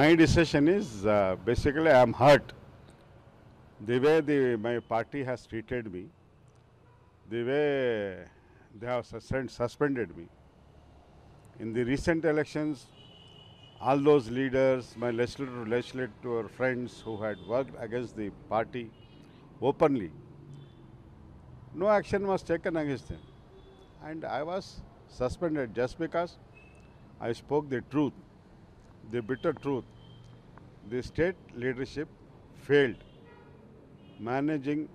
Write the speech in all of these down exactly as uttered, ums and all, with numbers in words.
My decision is uh, basically I am hurt. The way the, my party has treated me, the way they have suspend, suspended me. In the recent elections, all those leaders, my legislator, legislator friends who had worked against the party openly, no action was taken against them. And I was suspended just because I spoke the truth, the bitter truth. The state leadership failed managing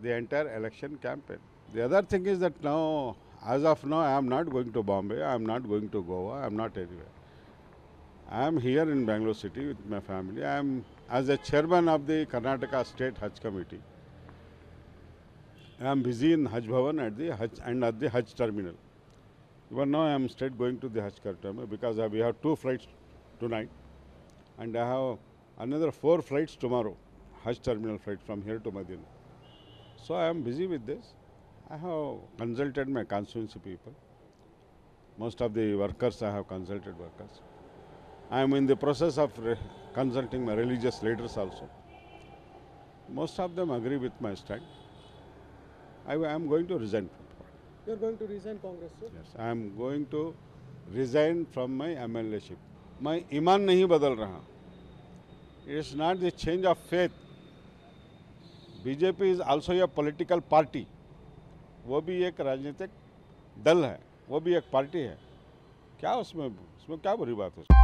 the entire election campaign. The other thing is that now, as of now, I am not going to Bombay, I am not going to Goa, I am not anywhere. I am here in Bangalore City with my family. I am as a chairman of the Karnataka State Hajj Committee. I am busy in Hajj Bhavan at the Hajj and at the Hajj terminal. Even now I am straight going to the Hajj terminal because we have two flights tonight and I have another four flights tomorrow, Hajj terminal flight from here to Madina. So I am busy with this. I have consulted my constituency people. Most of the workers, I have consulted workers. I am in the process of consulting my religious leaders also. Most of them agree with my stand. I am going to resign. You are going to resign Congress, sir? Yes, I am going to resign from my M L A ship. My iman nahi badal raha. It is not the change of faith. B J P is also a political party. वो भी एक राजनीतिक दल है, वो भी एक party है। क्या उसमें उसमें क्या बुरी बात है?